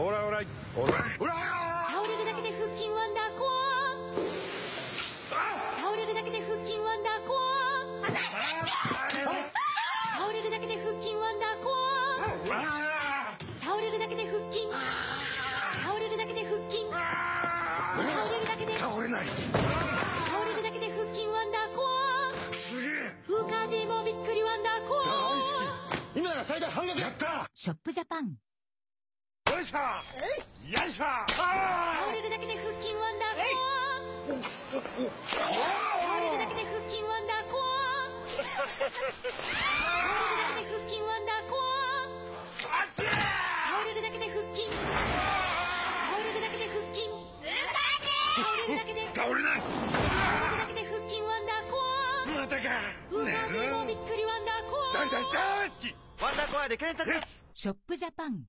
オラオライオラオラ倒れるだけで腹筋ワンダーコア、倒れるだけで腹筋ワンダーコア、倒れるだけで腹筋ワンダーコア、倒れるだけで腹筋、倒れるだけで腹筋、倒れるだけで倒れない、倒れるだけで腹筋ワンダーコア、すげえフーカージーもびっくりワンダーコア、大好き、今なら最大半額、やったショップジャパン、よいしょよいしょ、倒れるだけで腹筋ワンダーコア、倒れるだけで腹筋ワンダーコア、倒れるだけで腹筋ワンダーコア、倒れるだけで腹筋、倒れるだけで腹筋、倒れるだけで倒れない、倒れるだけで腹筋ワンダーコア、またかウーバーでもびっくりワンダーコア、大好きワンダーコアで検索、ショップジャパン。